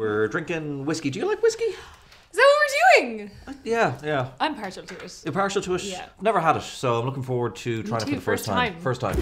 We're drinking whiskey. Do you like whiskey? Is that what we're doing? Yeah. I'm partial to it. You're partial to it? Yeah. Never had it, so I'm looking forward to trying it for the first time. First time.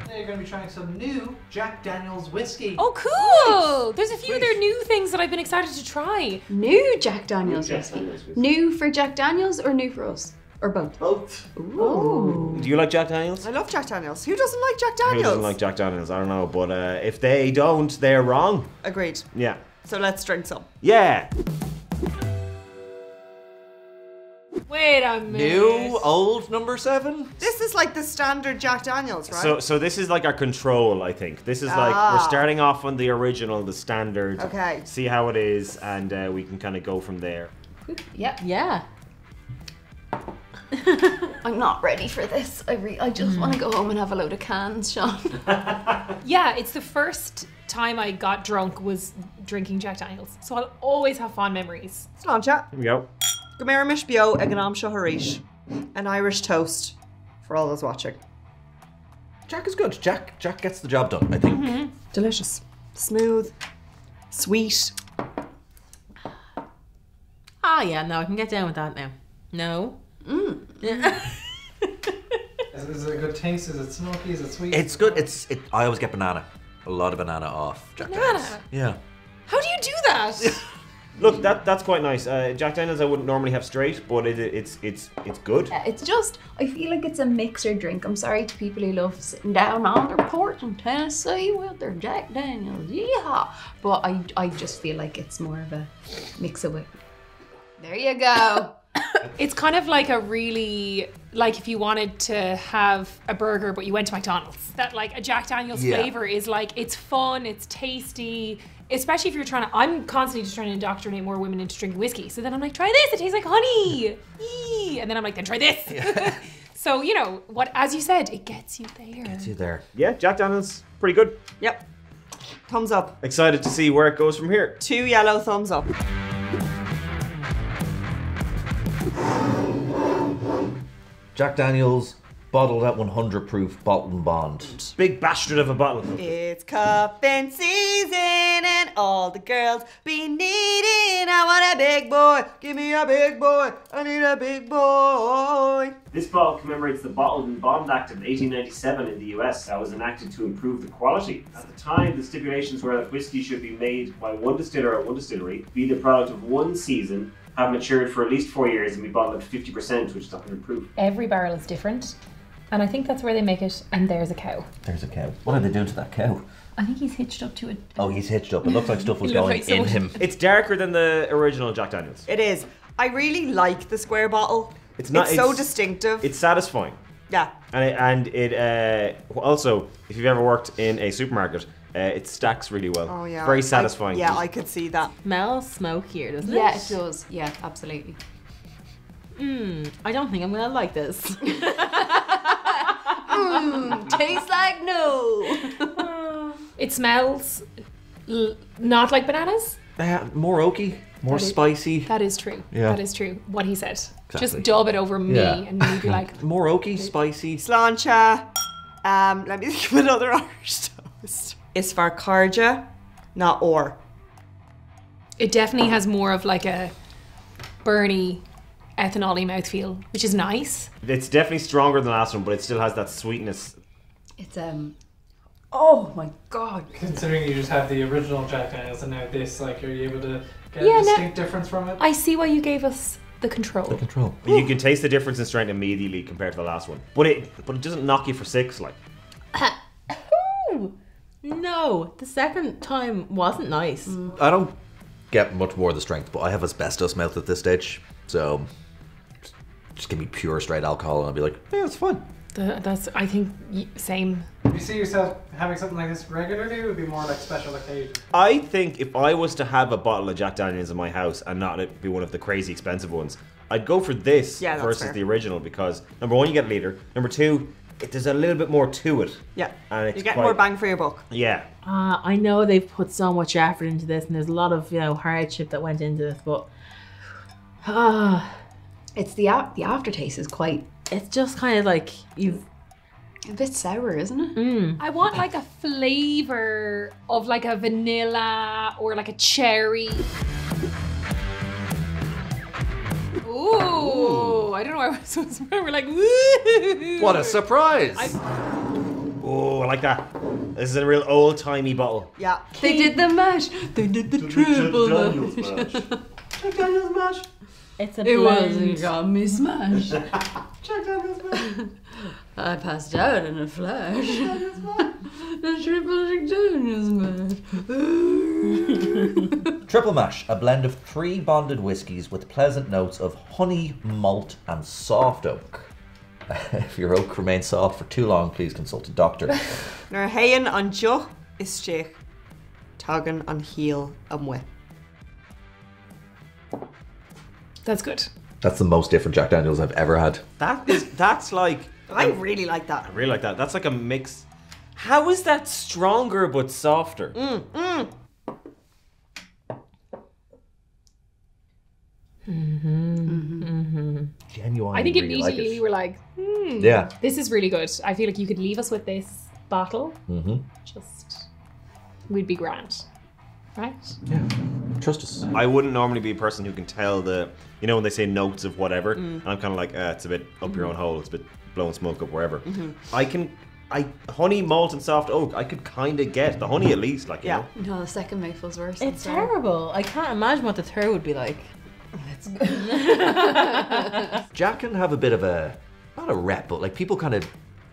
Today you're going to be trying some new Jack Daniel's whiskey. Oh, cool! Nice. There's a few other new things that I've been excited to try. New Jack Daniel's whiskey. New for Jack Daniel's or new for us? Or both? Both. Ooh. Do you like Jack Daniels? I love Jack Daniels. Who doesn't like Jack Daniels? Who doesn't like Jack Daniels? I don't know, but if they don't, they're wrong. Agreed. Yeah. So let's drink some. Yeah. Wait a minute. New, old #7? This is like the standard Jack Daniels, right? So this is like our control, I think. This is like, we're starting off on the original, the standard. Okay. See how it is, and we can kind of go from there. Yep. Yeah. I'm not ready for this. I just want to go home and have a load of cans, Sean. Yeah, it's the first time I got drunk was drinking Jack Daniels, so I'll always have fond memories. Slán chat. Here we go. Gameramish bio eganam shaharish. An Irish toast for all those watching. Jack is good. Jack gets the job done, I think. Delicious. Smooth. Sweet. Ah, yeah, no, I can get down with that now. No. Mmm. Yeah. Is it a good taste? Is it smoky? Is it sweet? It's good. I always get banana. A lot of banana off Jack Daniels. Yeah. How do you do that? Look, that's quite nice. Jack Daniels I wouldn't normally have straight, but it's good. It's just, I feel like it's a mixer drink. I'm sorry to people who love sitting down on their porch in Tennessee with their Jack Daniels. Yeah. But I just feel like it's more of a mix away. There you go. It's kind of like a really, like if you wanted to have a burger but you went to McDonald's. That like a Jack Daniel's flavor is like, it's fun, it's tasty, especially if you're trying to, I'm constantly just trying to indoctrinate more women into drinking whiskey. So then I'm like, try this, it tastes like honey. Eee. And then I'm like, then try this. Yeah. So, you know, what, as you said, it gets you there. It gets you there. Yeah, Jack Daniel's pretty good. Yep. Thumbs up. Excited to see where it goes from here. 2 yellow thumbs up. Jack Daniels, bottled at 100 proof, bottle and bond. Big bastard of a bottle. It's cuffing season and all the girls be needing. I want a big boy. Give me a big boy. I need a big boy. This bottle commemorates the Bottled and Bond Act of 1897 in the US that was enacted to improve the quality. At the time, the stipulations were that whiskey should be made by one distiller at one distillery, be the product of one season, have matured for at least 4 years and we bottled at 50%, which is 100 proof. Every barrel is different, and I think that's where they make it. And there's a cow. There's a cow. What are they doing to that cow? I think he's hitched up to it. Oh, he's hitched up. It looks like stuff was going like in him. It's darker than the original Jack Daniels. It is. I really like the square bottle. It's so distinctive. It's satisfying. Yeah. And it also, if you've ever worked in a supermarket, it stacks really well. Oh yeah. Very satisfying. I could see that. Smells smokier, doesn't it? Yeah, it does. Yeah, absolutely. I don't think I'm gonna like this. Tastes like no. It smells not like bananas. More oaky, more spicy. That is true. Yeah. That is true. What he said. Exactly. Just dub it over me and me be like. More oaky, spicy. Sláinte. Let me think of another Irish toast. Is Farcarja, not or. It definitely has more of like a burny, ethanol-y mouthfeel, which is nice. It's definitely stronger than the last one, but it still has that sweetness. It's oh my god. Considering you just have the original Jack Daniels and now this, like, are you able to get a distinct difference from it? I see why you gave us the control. The control. But you can taste the difference in strength immediately compared to the last one. But it doesn't knock you for 6, like. No, the second time wasn't nice. I don't get much more of the strength, but I have asbestos mouth at this stage, so just give me pure straight alcohol and I'll be like, yeah, it's fun. That's, I think, same. If you see yourself having something like this regularly, it would be more like special occasion. I think if I was to have a bottle of Jack Daniels in my house and not it be one of the crazy expensive ones, I'd go for this versus the original because, #1, you get a liter. #2, there's a little bit more to it. Yeah, and it's you get more bang for your buck. Yeah. I know they've put so much effort into this and there's a lot of, you know, hardship that went into this, but it's the aftertaste is quite... It's just kind of like you've A bit sour, isn't it? Mm. I want like a flavor of like a vanilla or like a cherry. Ooh, I don't know why we're so surprised. We're like, woo! What a surprise! Oh, I like that. This is a real old-timey bottle. Yeah. They did the mash. They did the triple mash. Jack Daniel's mash. It's a blend. It was a gummy smash. Jack Daniel's mash. I passed out in a flash. Jack Daniel's mash. The triple Jack Daniel's mash. Triple mash, a blend of three bonded whiskies with pleasant notes of honey, malt, and soft oak. If your oak remains soft for too long, please consult a doctor. Nor hain an joch is steach, tagan an heel amwe. That's good. That's the most different Jack Daniel's I've ever had. That's like... I really like that. I really like that. That's like a mix. How is that stronger but softer? Genuine. I think immediately really like we were like, yeah, this is really good. I feel like you could leave us with this bottle. Just, we'd be grand, right? Yeah, trust us. I wouldn't normally be a person who can tell the, you know, when they say notes of whatever, and I'm kind of like, it's a bit up your own hole. It's a bit blowing smoke up wherever. I can, honey, malt, and soft oak. I could kind of get the honey at least, like you know. No, the second mouthful's worse. It's terrible. I can't imagine what the third would be like. That's good. Jack can have a bit of a, not a rep, but like people kind of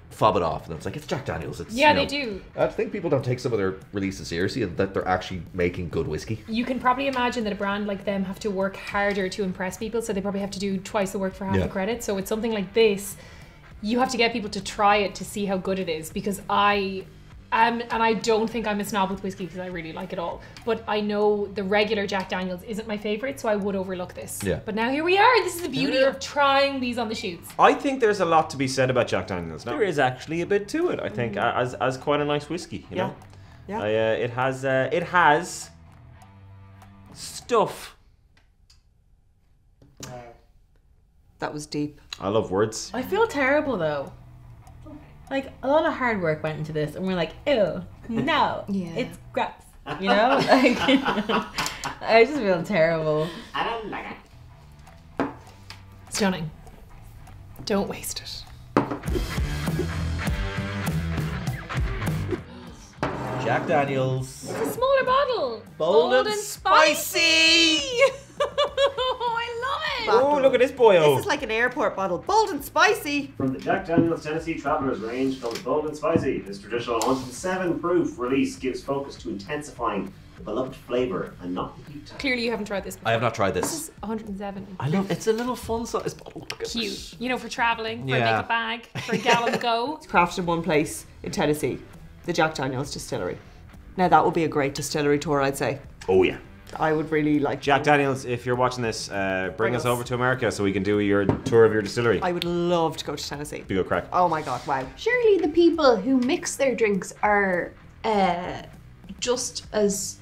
fob it off and it's like, it's Jack Daniel's. It's, yeah, you know, they do. I think people don't take some of their releases seriously and that they're actually making good whiskey. You can probably imagine that a brand like them have to work harder to impress people, so they probably have to do twice the work for half the credit. So with something like this, you have to get people to try it to see how good it is, because I... and I don't think I'm a snob with whiskey because I really like it all. But I know the regular Jack Daniel's isn't my favourite, so I would overlook this. Yeah. But now here we are. This is the beauty of trying these on the shoots. I think there's a lot to be said about Jack Daniel's. There is actually a bit to it, I think, as quite a nice whiskey. You know? Yeah. It has stuff. That was deep. I love words. I feel terrible though. Like, a lot of hard work went into this, and we're like, ew, no, it's gross, you know? Like, I just feel terrible. I don't like it. Stunning. Don't waste it. Jack Daniel's. It's a smaller bottle. Bold and spicy. Oh, I love it. Oh, look at this boy. This is like an airport bottle. Bold and spicy. From the Jack Daniel's Tennessee Traveler's range comes Bold and Spicy. This traditional 107 proof release gives focus to intensifying the beloved flavor and not the heat. Clearly you haven't tried this before. I have not tried this. This is 107. I love it. It's a little fun size bottle. Cute. You know, for traveling, for a makeup bag, for a gallon go. It's crafted in one place in Tennessee. The Jack Daniel's Distillery. Now that would be a great distillery tour, I'd say. Oh yeah. I would really like Jack Daniel's. If you're watching this, bring us over to America so we can do your tour of your distillery. I would love to go to Tennessee. Be good crack. Oh my god, wow. Surely the people who mix their drinks are just as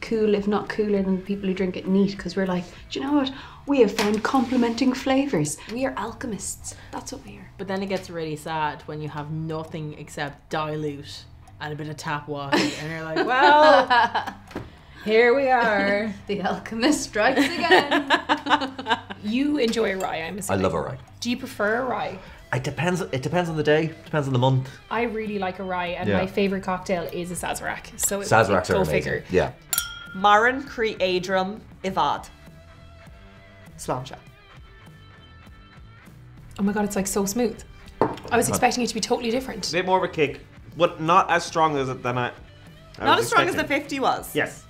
cool, if not cooler, than the people who drink it neat, because we're like, do you know what? We have found complementing flavors. We are alchemists. That's what we are. But then it gets really sad when you have nothing except dilute and a bit of tap water, and you're like, well, here we are. The alchemist strikes again. You enjoy a rye, I'm assuming. I love a rye. Do you prefer a rye? It depends on the day, depends on the month. I really like a rye, and my favorite cocktail is a Sazerac. So it's Sazeracs are amazing. Figure. Yeah. Marin Creadrum Ivad. Sláinte. Oh my god, it's like so smooth. I was expecting it to be totally different. A bit more of a kick, but not as strong as it Not as strong as the 50 was. Yes.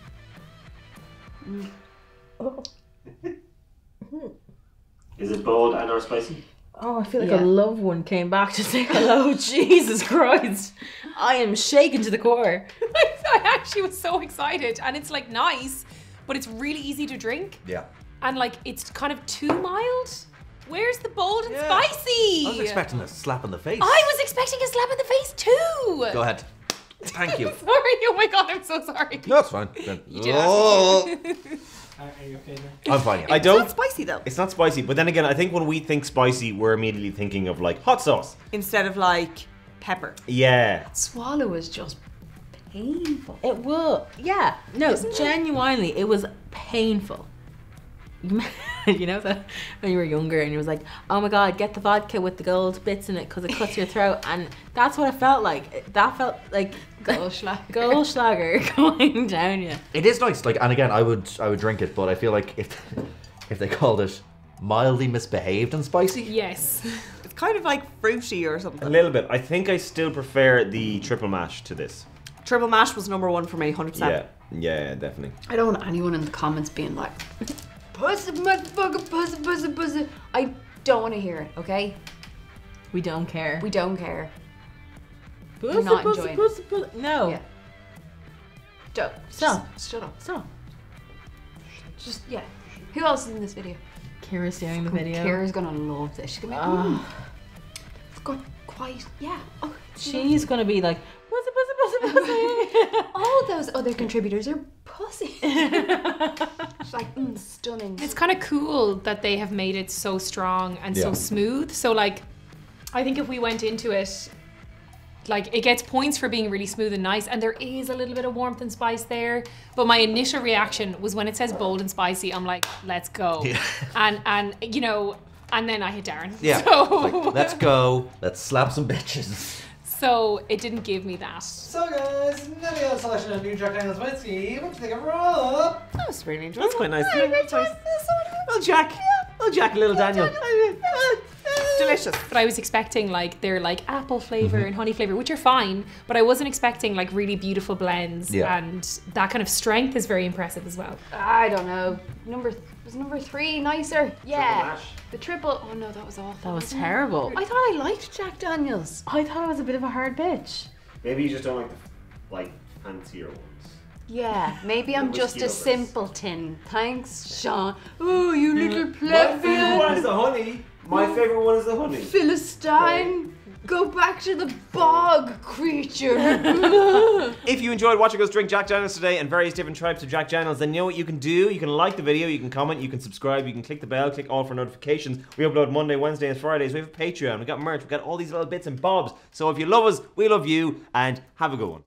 Is it bold and or spicy? Oh, I feel like a loved one came back to say hello. Jesus Christ. I am shaken to the core. I actually was so excited, and it's like nice, but it's really easy to drink. Yeah. And like, it's kind of too mild. Where's the bold and spicy? I was expecting a slap in the face. I was expecting a slap in the face too. Go ahead. Thank you. Sorry, oh my god, I'm so sorry. No, it's fine. You did Are you okay now? I'm fine. Yeah. It's not spicy though. It's not spicy, but then again, I think when we think spicy, we're immediately thinking of like hot sauce. Instead of like pepper. Yeah. That swallow is just painful. It will. Yeah. No, genuinely, it was painful. You know that when you were younger and you was like, oh my God, get the vodka with the gold bits in it because it cuts your throat, and that's what it felt like. That felt like Goldschlager going down you. It is nice, like, and again, I would drink it, but I feel like if they called it mildly misbehaved and spicy, yes, it's kind of like fruity or something. A little bit. I think I still prefer the triple mash to this. Triple mash was #1 for me, 100%. Yeah, yeah, definitely. I don't want anyone in the comments being like, pussy, motherfucker, pussy, pussy, pussy. I don't want to hear it, okay? We don't care. We don't care. Pussy, I'm not pussy, enjoying pussy, pussy, pussy. No. Yeah. Don't. Stop. Shut up. Stop. Just, yeah. Who else is in this video? Kira's doing the video. Kira's gonna love this. She's gonna be like, it's got quite, yeah. Oh, she's gonna be like, pussy, pussy, pussy, pussy. All those other contributors are pussy. It's like, stunning. It's kind of cool that they have made it so strong and so smooth. So like, I think if we went into it, like, it gets points for being really smooth and nice, and there is a little bit of warmth and spice there. But my initial reaction was when it says bold and spicy, I'm like, let's go. Yeah. And you know, and then I hit Darren. Yeah, so, like, let's go, let's slap some bitches. So it didn't give me that. So guys, another selection of new Jack Daniel's whiskey. What do you think of roll? That was really enjoyable. That's quite nice. Yeah, that's nice. Little Jack, little Jack, little Daniel. Delicious. But I was expecting like they're like apple flavor and honey flavor, which are fine. But I wasn't expecting like really beautiful blends, and that kind of strength is very impressive as well. I don't know. Was number three nicer? Yeah. The triple. Oh no, that was awful. That was terrible. I thought I liked Jack Daniel's. I thought it was a bit of a hard bitch. Maybe you just don't like the fancier ones. Yeah, maybe I'm just a simpleton. Thanks, Sean. Ooh, you little plebeian. My favorite one is the honey. My favorite one is the honey. Philistine, go back to the bog, creature. If you enjoyed watching us drink Jack Daniel's today and various different types of Jack Daniel's, then you know what you can do. You can like the video, you can comment, you can subscribe, you can click the bell, click all for notifications. We upload Monday, Wednesday, and Fridays. We have a Patreon, we got merch, we got all these little bits and bobs. So if you love us, we love you, and have a good one.